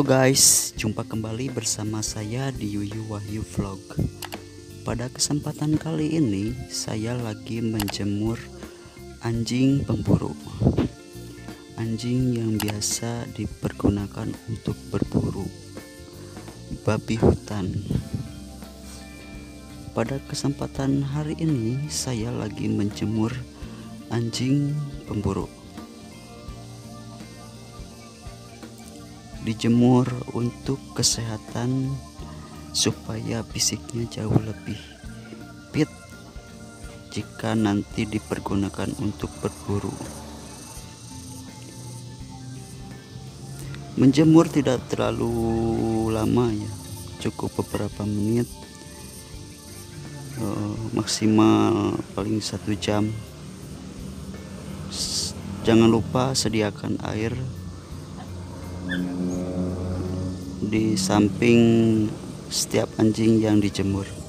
Halo guys, jumpa kembali bersama saya di Yuyu Wahyu Vlog. Pada kesempatan kali ini saya lagi menjemur anjing pemburu, anjing yang biasa dipergunakan untuk berburu babi hutan. Pada kesempatan hari ini saya lagi menjemur anjing pemburu. Dijemur untuk kesehatan supaya fisiknya jauh lebih fit jika nanti dipergunakan untuk berburu. Menjemur tidak terlalu lama ya, cukup beberapa menit, maksimal paling 1 jam. Jangan lupa sediakan air di samping setiap anjing yang dijemur.